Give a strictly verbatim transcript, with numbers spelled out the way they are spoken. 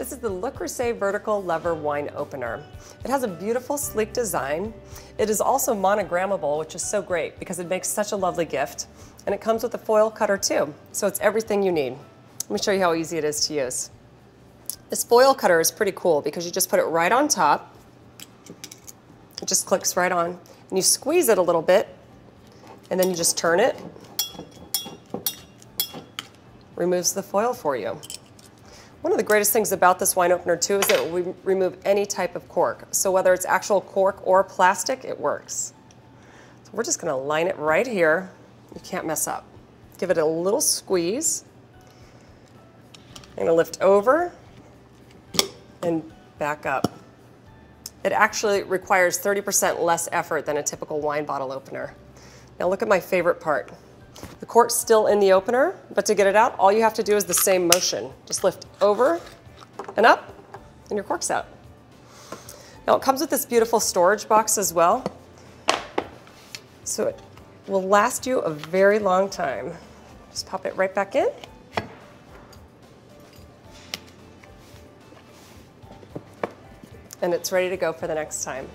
This is the Le Creuset Vertical Lever Wine Opener. It has a beautiful, sleek design. It is also monogrammable, which is so great because it makes such a lovely gift. And it comes with a foil cutter too, so it's everything you need. Let me show you how easy it is to use. This foil cutter is pretty cool because you just put it right on top. It just clicks right on. And you squeeze it a little bit, and then you just turn it. Removes the foil for you. One of the greatest things about this wine opener too is that we remove any type of cork. So whether it's actual cork or plastic, it works. So we're just gonna line it right here. You can't mess up. Give it a little squeeze. I'm gonna lift over and back up. It actually requires thirty percent less effort than a typical wine bottle opener. Now look at my favorite part. The cork's still in the opener, but to get it out, all you have to do is the same motion. Just lift over and up, and your cork's out. Now it comes with this beautiful storage box as well, so it will last you a very long time. Just pop it right back in. And it's ready to go for the next time.